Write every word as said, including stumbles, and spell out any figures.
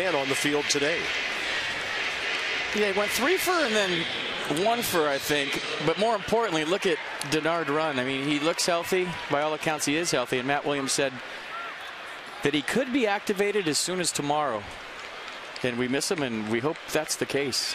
And on the field today. Yeah, he went three for and then one for, I think. But more importantly, look at Denard run. I mean, he looks healthy. By all accounts, he is healthy. And Matt Williams said that he could be activated as soon as tomorrow. And we miss him, and we hope that's the case.